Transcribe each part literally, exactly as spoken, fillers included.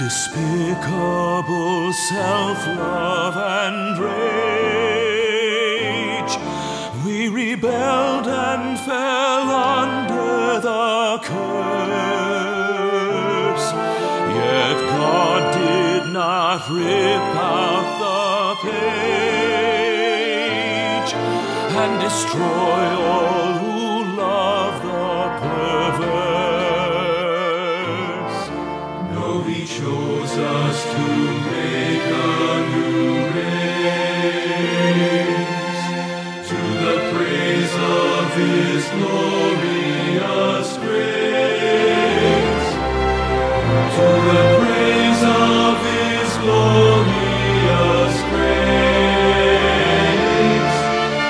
Despicable self-love and rage, we rebelled and fell under the curse. Yet God did not rip out the page and destroy all who love the perverse. Chose us to make a new race, to the praise of His glorious grace, to the praise of His glorious grace,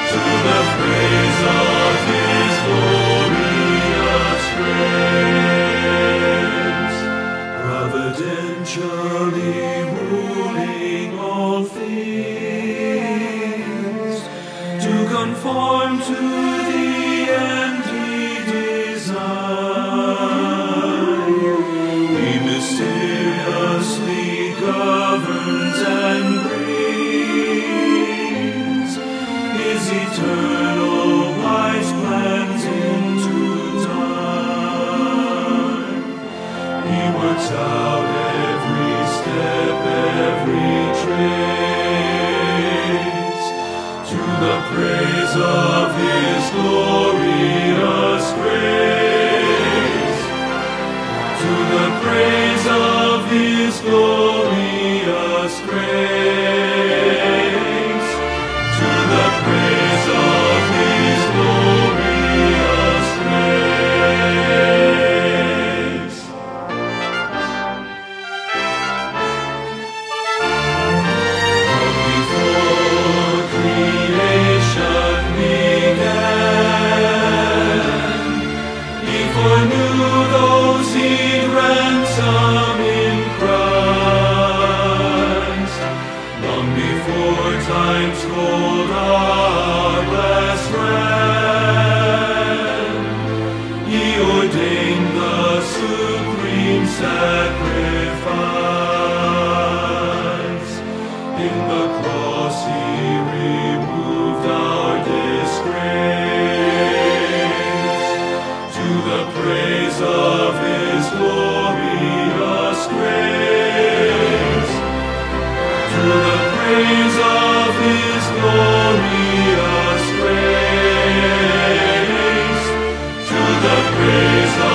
to the praise of His glorious grace. Providentially ruling all things to conform to the end He designed, He mysteriously governs and brings His eternal wise plans into time. He works out every trace to the praise of His glorious grace, to the praise of His glorious grace, to the praise of His glorious grace. Praise of His glorious grace, to the praise of